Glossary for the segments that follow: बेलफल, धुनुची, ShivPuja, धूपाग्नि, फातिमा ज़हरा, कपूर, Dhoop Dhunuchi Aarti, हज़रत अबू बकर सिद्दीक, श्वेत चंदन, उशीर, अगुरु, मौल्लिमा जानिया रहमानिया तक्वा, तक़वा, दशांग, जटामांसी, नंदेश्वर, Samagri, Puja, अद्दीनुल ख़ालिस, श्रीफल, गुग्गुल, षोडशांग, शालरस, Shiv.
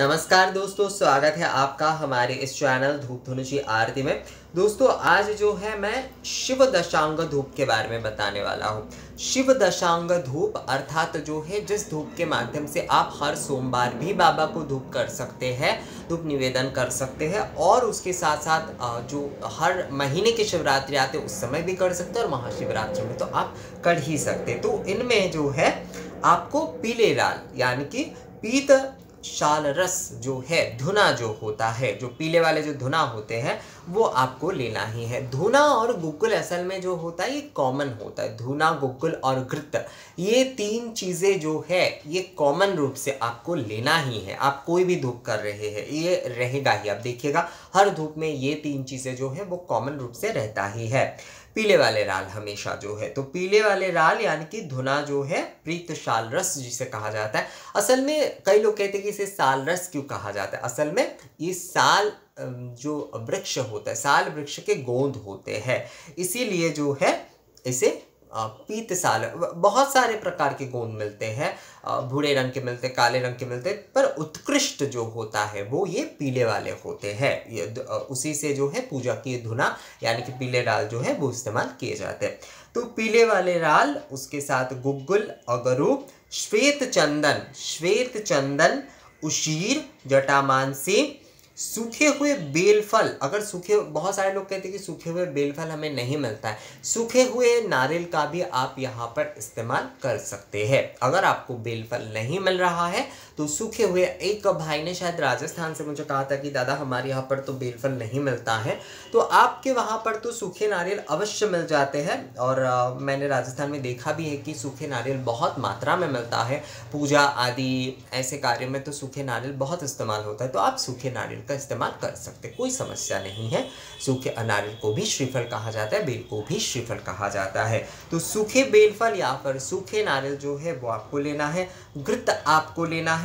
नमस्कार दोस्तों, स्वागत है आपका हमारे इस चैनल धूप धुनुची आरती में। दोस्तों आज जो है मैं शिव दशांग धूप के बारे में बताने वाला हूँ। शिव दशांग धूप अर्थात जो है जिस धूप के माध्यम से आप हर सोमवार भी बाबा को धूप कर सकते हैं, धूप निवेदन कर सकते हैं और उसके साथ साथ जो हर महीने की शिवरात्रि आते उस समय भी कर सकते हैं और महाशिवरात्रि में तो आप कर ही सकते। तो इनमें जो है आपको पीले लाल यानी कि पीत शाल रस जो है, धुना जो होता है, जो पीले वाले जो धुना होते हैं वो आपको लेना ही है। धुना और गुग्गुल असल में जो होता है ये कॉमन होता है। धुना, गुग्गुल और घृत, ये तीन चीज़ें जो है ये कॉमन रूप से आपको लेना ही है। आप कोई भी धूप कर रहे हैं ये रहेगा ही। आप देखिएगा हर धूप में ये तीन चीज़ें जो है वो कॉमन रूप से रहता ही है। पीले वाले राल हमेशा जो है, तो पीले वाले राल यानी कि धुना जो है, प्रीत शाल रस जिसे कहा जाता है। असल में कई लोग कहते हैं कि इसे साल रस क्यों कहा जाता है। असल में ये साल जो वृक्ष होता है, साल वृक्ष के गोंद होते हैं, इसीलिए जो है इसे पीत साल। बहुत सारे प्रकार के गोंद मिलते हैं, भूरे रंग के मिलते, काले रंग के मिलते, पर उत्कृष्ट जो होता है वो ये पीले वाले होते हैं। ये उसी से जो है पूजा की धुना यानी कि पीले राल जो है वो इस्तेमाल किए जाते हैं। तो पीले वाले राल, उसके साथ गुग्गुल, अगुरु, श्वेत चंदन, उशीर, जटामांसी, सूखे हुए बेलफल। अगर सूखे, बहुत सारे लोग कहते हैं कि सूखे हुए बेलफल हमें नहीं मिलता है, सूखे हुए नारियल का भी आप यहाँ पर इस्तेमाल कर सकते हैं। अगर आपको बेलफल नहीं मिल रहा है तो सूखे हुए, एक भाई ने शायद राजस्थान से मुझे कहा था कि दादा हमारे यहाँ पर तो बेलफल नहीं मिलता है, तो आपके वहाँ पर तो सूखे नारियल अवश्य मिल जाते हैं। और मैंने राजस्थान में देखा भी है कि सूखे नारियल बहुत मात्रा में मिलता है। पूजा आदि ऐसे कार्यों में तो सूखे नारियल बहुत इस्तेमाल होता है, तो आप सूखे नारियल का इस्तेमाल कर सकते, कोई समस्या नहीं है। सूखे नारियल को भी श्रीफल कहा जाता है, बेल को भी श्रीफल कहा जाता है। तो सूखे बेलफल या फिर सूखे नारियल जो है वो आपको लेना है। घृत आपको लेना है।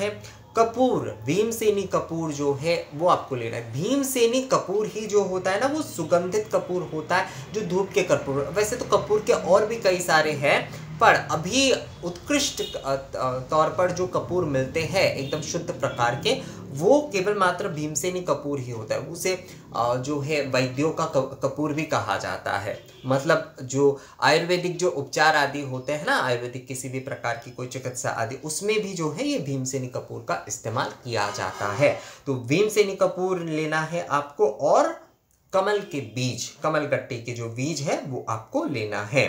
कपूर, भीमसेनी कपूर जो है वो आपको लेना है। भीमसेनी कपूर ही जो होता है ना वो सुगंधित कपूर होता है, जो धूप के कपूर। वैसे तो कपूर के और भी कई सारे हैं, पर अभी उत्कृष्ट तौर पर जो कपूर मिलते हैं एकदम शुद्ध प्रकार के, वो केवल मात्र भीमसेनी कपूर ही होता है। उसे जो है वैद्यों का कपूर भी कहा जाता है। मतलब जो आयुर्वेदिक जो उपचार आदि होते हैं ना, आयुर्वेदिक किसी भी प्रकार की कोई चिकित्सा आदि, उसमें भी जो है ये भीमसेनी कपूर का इस्तेमाल किया जाता है। तो भीमसेनी कपूर लेना है आपको। और कमल के बीज, कमल गट्टे के जो बीज है वो आपको लेना है।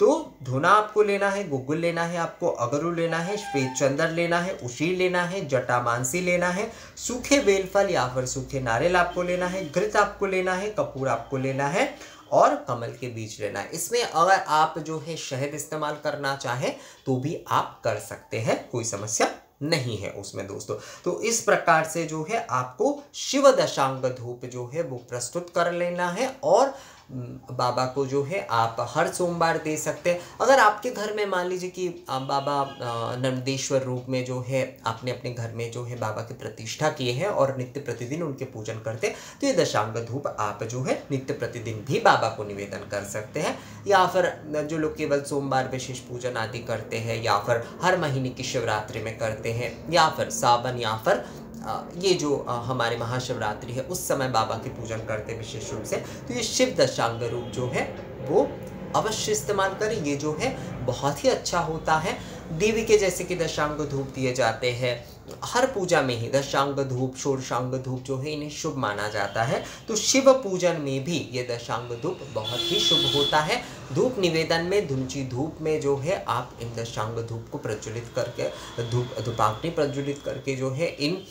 तो धुना आपको लेना है, गुग्गुल लेना है आपको, अगुरु लेना है, श्वेत चंदन लेना है, उशीर लेना है, जटामांसी लेना है, सूखे बेलफल या फिर सूखे नारियल आपको लेना है, घृत आपको लेना है, कपूर आपको लेना है और कमल के बीज लेना है। इसमें अगर आप जो है शहद इस्तेमाल करना चाहें तो भी आप कर सकते हैं, कोई समस्या नहीं है उसमें दोस्तों। तो इस प्रकार से जो है आपको शिव दशांग धूप जो है वो प्रस्तुत कर लेना है और बाबा को जो है आप हर सोमवार दे सकते हैं। अगर आपके घर में मान लीजिए कि बाबा नंदेश्वर रूप में जो है आपने अपने घर में जो है बाबा की प्रतिष्ठा किए हैं और नित्य प्रतिदिन उनके पूजन करते, तो ये दशांग धूप आप जो है नित्य प्रतिदिन भी बाबा को निवेदन कर सकते हैं। या फिर जो लोग केवल सोमवार विशेष पूजन आदि करते हैं या फिर हर महीने की शिवरात्रि में करते हैं या फिर सावन या फिर ये जो हमारे महाशिवरात्रि है उस समय बाबा के पूजन करते विशेष रूप से, तो ये शिव दशांग रूप जो है वो अवश्य इस्तेमाल करें। ये जो है बहुत ही अच्छा होता है। देवी के जैसे कि दशांग धूप दिए जाते हैं हर पूजा में ही, दशांग धूप, षोडशांग धूप जो है इन्हें शुभ माना जाता है। तो शिव पूजन में भी ये दशांग धूप बहुत ही शुभ होता है। धूप निवेदन में, धुनुची धूप में जो है आप इन दशांग धूप को प्रज्वलित करके, धूपाग्नि प्रज्वलित करके जो है इन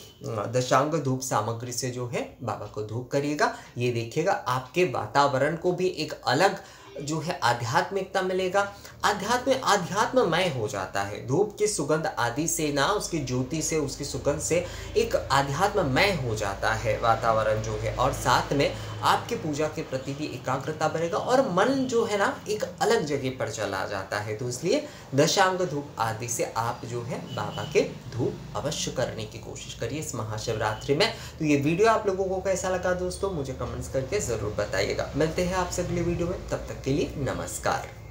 दशांग धूप सामग्री से जो है बाबा को धूप करिएगा। ये देखिएगा आपके वातावरण को भी एक अलग जो है आध्यात्मिकता मिलेगा, आध्यात्ममय हो जाता है। धूप की सुगंध आदि से ना, उसकी ज्योति से, उसकी सुगंध से एक आध्यात्ममय हो जाता है वातावरण जो है। और साथ में आपके पूजा के प्रति भी एकाग्रता बढ़ेगा और मन जो है ना एक अलग जगह पर चला जाता है। तो इसलिए दशांग धूप आदि से आप जो है बाबा के धूप अवश्य करने की कोशिश करिए इस महाशिवरात्रि में। तो ये वीडियो आप लोगों को कैसा लगा दोस्तों, मुझे कमेंट्स करके ज़रूर बताइएगा। मिलते हैं आपसे अगले वीडियो में, तब तक के लिए नमस्कार।